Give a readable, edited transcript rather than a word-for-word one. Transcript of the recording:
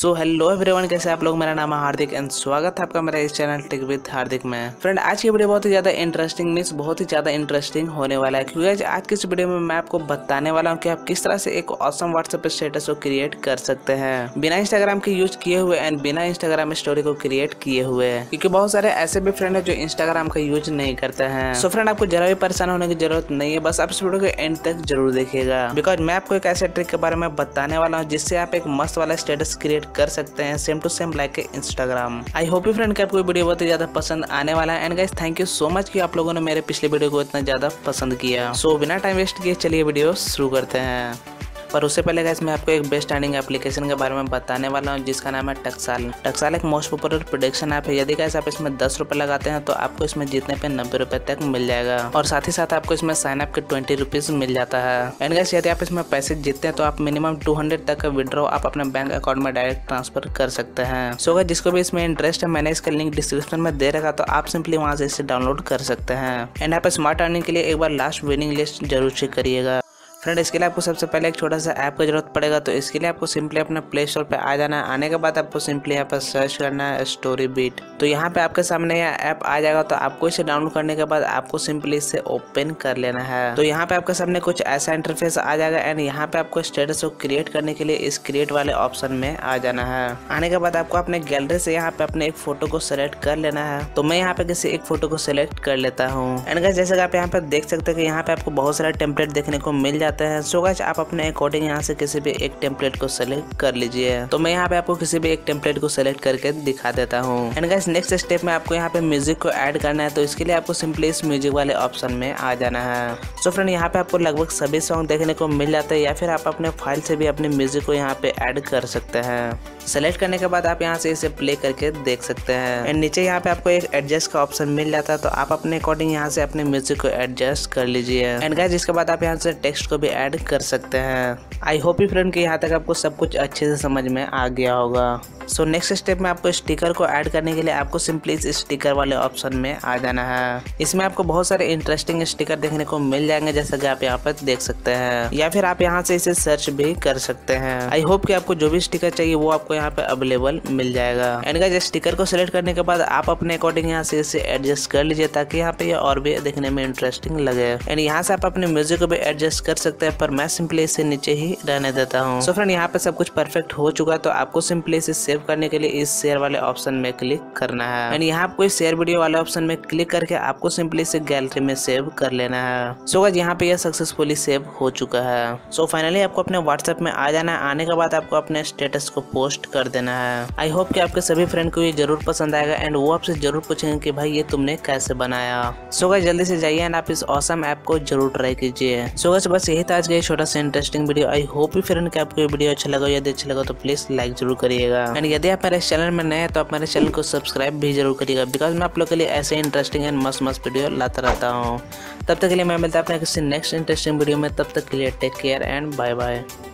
So hello everyone, कैसे आप लोग। मेरा नाम है हार्दिक एंड स्वागत है आपका मेरा इस चैनल टेक विद हार्दिक में। फ्रेंड, आज की वीडियो बहुत ही ज़्यादा इंटरेस्टिंग मीन्स बहुत ही ज़्यादा इंटरेस्टिंग होने वाला है, क्योंकि आज की इस वीडियो में मैं आपको बताने वाला हूँ कि आप किस तरह से एक ऑसम व्हाट्सएप स्टेटस को क्रिएट कर सकते हैं बिना इंस्टाग्राम के यूज किए हुए एंड बिना इंस्टाग्राम स्टोरी को क्रिएट किए हुए, क्योंकि बहुत सारे ऐसे भी फ्रेंड है जो इंस्टाग्राम का यूज नहीं करते हैं। सो फ्रेंड, आपको जरा भी परेशान होने की जरूरत नहीं है, बस आप इस वीडियो के एंड तक जरूर देखिएगा, बिकॉज मैं आपको एक ऐसे ट्रिक के बारे में बताने वाला हूँ जिससे आप एक मस्त वाला स्टेटस क्रिएट कर सकते हैं same to same like Instagram. I hope you friend कि आपको वीडियो बहुत ही ज्यादा पसंद आने वाला है। And guys, thank you so much कि आप लोगों ने मेरे पिछले वीडियो को इतना ज्यादा पसंद किया। सो बिना टाइम वेस्ट किए चलिए वीडियो शुरू करते हैं। पर उससे पहले गाइस, मैं आपको एक बेस्ट अर्निंग एप्लीकेशन के बारे में बताने वाला हूँ जिसका नाम है टक्साल। टक्साल एक मोस्ट पॉपुलर प्रोडक्शन ऐप है। यदि गाइस आप इसमें 10 रुपये लगाते हैं तो आपको इसमें जीतने पे 90 रुपये तक मिल जाएगा, और साथ ही साथ आपको इसमें साइन अप के 20 रुपीज मिल जाता है। एंड गाइस, यदि आप इसमें पैसे जीतते हैं तो आप मिनिमम 200 तक का विड्रॉ आप अपने बैंक अकाउंट में डायरेक्ट ट्रांसफर कर सकते हैं। सो गाइस, जिसको भी इसमें इंटरेस्ट है, मैंने इसका लिंक डिस्क्रिप्शन में दे रखा, तो आप सिंपली वहाँ से इसे डाउनलोड कर सकते हैं। एंड आप स्मार्ट अर्निंग के लिए एक बार लास्ट विनिंग लिस्ट जरूर चेक करिएगा। फ्रेंड, इसके लिए आपको सबसे पहले एक छोटा सा ऐप की जरूरत पड़ेगा, तो इसके लिए आपको सिंपली अपने प्ले स्टोर पर आ जाना है। आने के बाद आपको सिंपली यहाँ पर सर्च करना है स्टोरी बीट। तो यहाँ पे आपके सामने यह ऐप आ जाएगा, तो आपको इसे डाउनलोड करने के बाद आपको सिंपली इसे ओपन कर लेना है। तो यहाँ पे आपके सामने कुछ ऐसा इंटरफेस आ जाएगा। एंड यहाँ पे आपको स्टेटस को क्रिएट करने के लिए इस क्रिएट वाले ऑप्शन में आ जाना है। आने के बाद आपको अपने गैलरी से यहाँ पे अपने एक फोटो को सेलेक्ट कर लेना है। तो मैं यहाँ पे किसी एक फोटो को सेलेक्ट कर लेता हूँ। एंड गाइस, जैसे आप यहाँ पे देख सकते हैं कि यहाँ पे आपको बहुत सारे टेम्पलेट देखने को मिल जाते हैं। सो गाइस, आप अपने अकॉर्डिंग यहाँ से किसी भी एक टेम्पलेट को सेलेक्ट कर लीजिए। तो मैं यहाँ पे आपको किसी भी एक टेम्पलेट को सेलेक्ट करके दिखा देता हूँ। एंड गाइस, नेक्स्ट स्टेप में आपको यहाँ पे म्यूजिक को ऐड करना है, तो इसके लिए आपको सिंपली इस म्यूजिक वाले ऑप्शन में आ जाना है। सो फ्रेंड, यहाँ पे आपको लगभग सभी सॉन्ग देखने को मिल जाते हैं, या फिर आप अपने फाइल से भी अपने म्यूजिक को यहाँ पे ऐड कर सकते हैं। सेलेक्ट करने के बाद आप यहाँ से इसे प्ले करके देख सकते हैं। एंड नीचे यहाँ पे आपको एक एडजस्ट का ऑप्शन मिल जाता है, तो आप अपने अकॉर्डिंग यहाँ से अपने म्यूजिक को एडजस्ट कर लीजिए। एंड गाइस, इसके बाद आप यहाँ से टेक्स्ट को भी ऐड कर सकते हैं। आई होप यू फ्रेंड कि यहाँ तक आपको सब कुछ अच्छे से समझ में आ गया होगा। सो नेक्स्ट स्टेप में आपको स्टिकर को ऐड करने के लिए आपको सिंपली इस स्टिकर वाले ऑप्शन में आ जाना है। इसमें आपको बहुत सारे इंटरेस्टिंग स्टिकर देखने को मिल जाएंगे, जैसा कि आप यहाँ पर देख सकते हैं, या फिर आप यहाँ से इसे सर्च भी कर सकते हैं। आई होप कि आपको जो भी स्टिकर चाहिए वो आपको यहाँ पे अवेलेबल मिल जाएगा। एंड गाइस, स्टिकर को सिलेक्ट करने के बाद आप अपने अकॉर्डिंग यहाँ से इसे एडजस्ट कर लीजिए, ताकि यहाँ पे और भी देखने में इंटरेस्टिंग लगे। एंड यहाँ से आप अपने म्यूजिक को भी एडजस्ट कर सकते हैं, पर मैं सिंपली इसे नीचे ही रहने देता हूँ। सो फ्रेंड, यहाँ पे सब कुछ परफेक्ट हो चुका, तो आपको सिंपली इसे सेव करने के लिए इस शेयर वाले ऑप्शन में क्लिक करना है। एंड यहाँ आपको शेयर वीडियो वाले ऑप्शन में क्लिक करके आपको सिंपली इसे गैलरी में सेव कर लेना है। सो गाइस, यहाँ पे यह सक्सेसफुली सेव हो चुका है। सो फाइनली आपको अपने व्हाट्सएप में आ जाना है। आने के बाद आपको अपने स्टेटस को पोस्ट कर देना है। आई होप कि आपके सभी फ्रेंड को ये जरूर पसंद आएगा, एंड वो आपसे जरूर पूछेंगे कि भाई ये तुमने कैसे बनाया। सो गाइस, जल्दी से जाइए एंड आप इस ऑसम ऐप को जरूर ट्राई कीजिए। सो गाइस, बस यही था आज का छोटा सा interesting video. I hope you friend कि आपको ये वीडियो अच्छा लगा। यदि अच्छा लगा तो प्लीज लाइक जरूर करिएगा, एंड यदि आप मेरे चैनल में नए हैं तो आप मेरे चैनल को सब्सक्राइब भी जरूर करिएगा, बिकॉज मैं आप लोग के लिए ऐसे इंटरेस्टिंग एंड मस्त मस्त वीडियो लाता रहता हूँ। तब तक के लिए मैं मिलता हूँ अपने किसी नेक्स्ट इंटरेस्टिंग वीडियो में। तब तक के लिए take care and bye bye.